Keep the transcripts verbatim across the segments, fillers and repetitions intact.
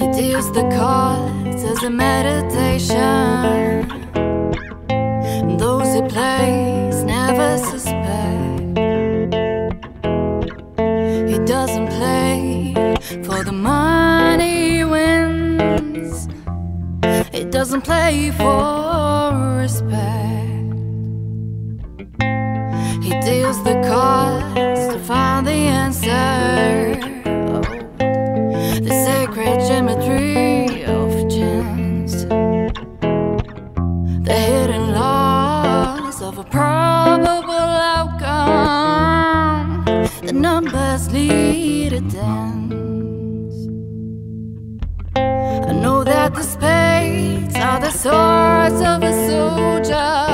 Deduce the cause as a meditation. Those who play never suspect. He doesn't play for the money he wins. He doesn't play for respect. He deals the cards to find the answer. The sacred geometry of chance, the hidden laws of a probable outcome. The numbers lead a dance. I know that the spades are the swords of a soldier.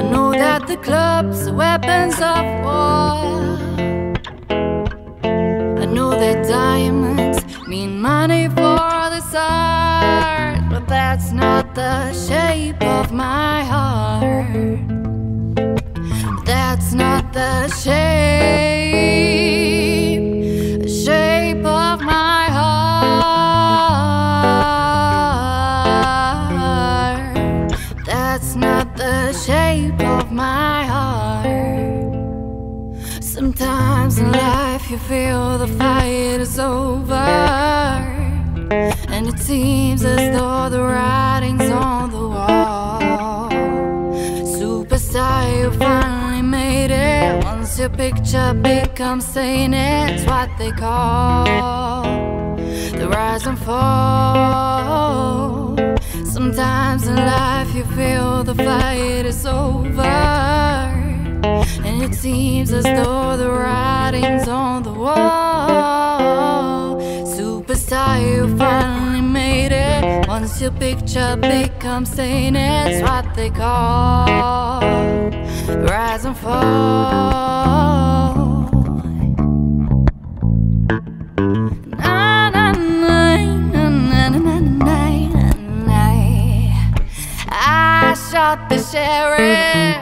I know that the clubs are weapons of war. I know that diamonds mean money for the art, but that's not the shape of my heart. That's not the shape, shape of my heart. That's not the shape of my heart. Sometimes in life you feel the fight is over, and it seems as though the writing's on the wall. Superstar, you finally made it. Once your picture becomes sane, it's what they call the rise and fall. Sometimes in life you feel the fight is over, and it seems as though the writing's on the wall. Superstar, you finally made it. Once your picture becomes sane, it's what they call rise and fall. I shot the sheriff,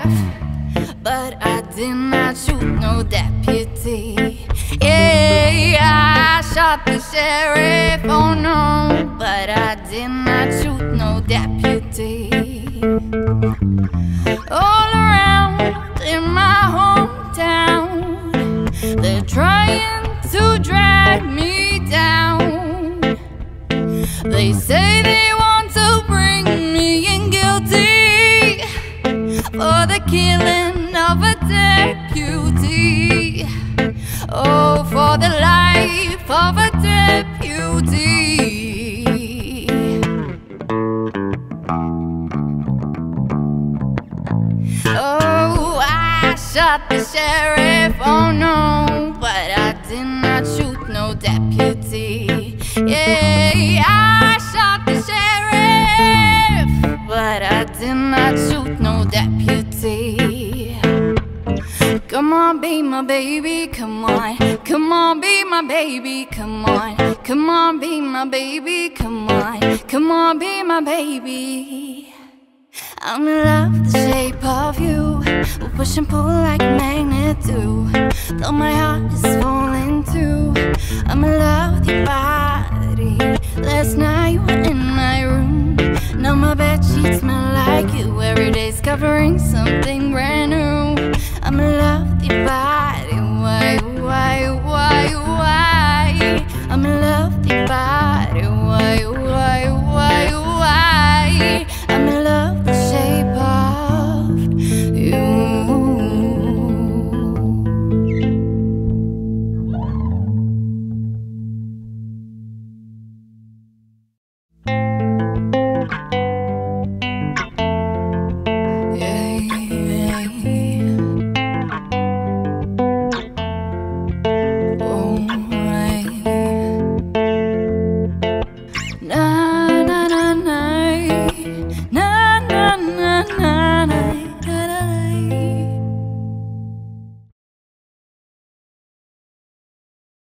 but I did not shoot no deputy. Yeah, I shot the sheriff, oh no, but I did not shoot no deputy. All around in my hometown, they're trying to drag me down. They say they want to bring me in guilty for the killing of a deputy. Oh, for the life of a deputy. Oh, I shot the sheriff, oh no, but I did not shoot no deputy. Yeah, I shot the sheriff, but I did not shoot no deputy. Come on, be my baby, come on. Come on, be my baby, come on. Come on, be my baby, come on. Come on, be my baby. I'm in love, the shape of you. We'll push and pull like a magnet do. Though my heart is falling too, I'm in love with your body. Last night you were in my room. Now my bed sheets smell like you. Every day's covering something brand new. I'm in love with your body. Why, why, why, why? I'm in love.